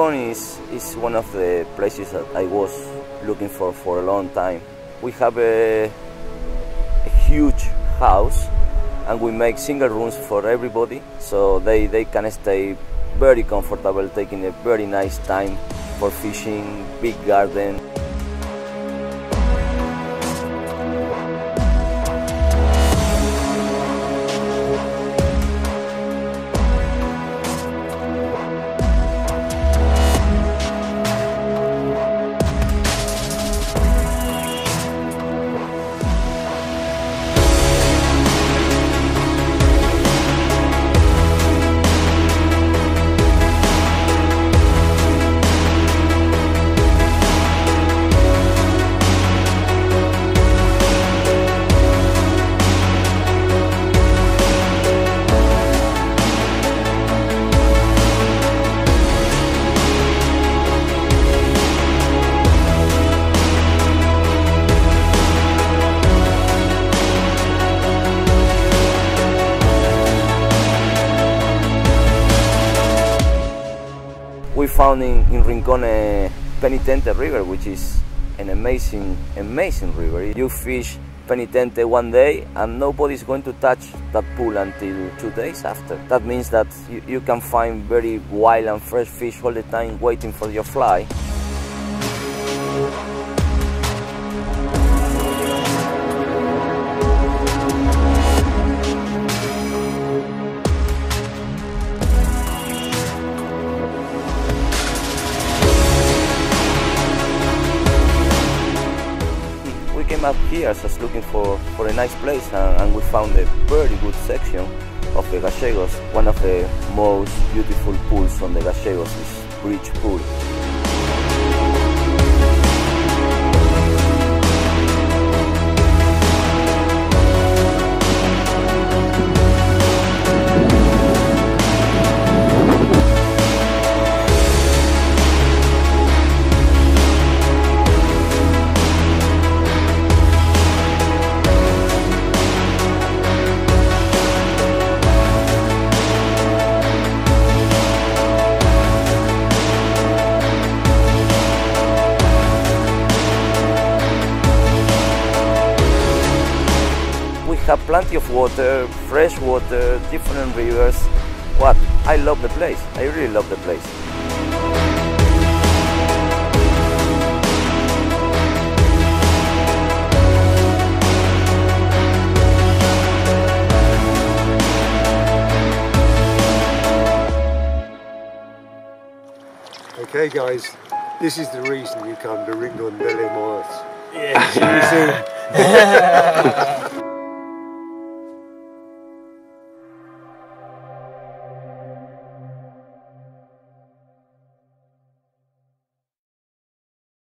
Rincón is one of the places that I was looking for a long time. We have a huge house and we make single rooms for everybody, so they can stay very comfortable, taking a very nice time for fishing, big garden. We found in Rincón Penitente River, which is an amazing river. You fish Penitente one day and nobody's going to touch that pool until 2 days after. That means that you can find very wild and fresh fish all the time waiting for your fly. Up here just looking for a nice place and we found a very good section of the Gallegos. One of the most beautiful pools on the Gallegos is Bridge Pool. We have plenty of water, fresh water, different rivers. What? I love the place. I really love the place. Okay guys, this is the reason you come to Rincón de los Morros. Yeah.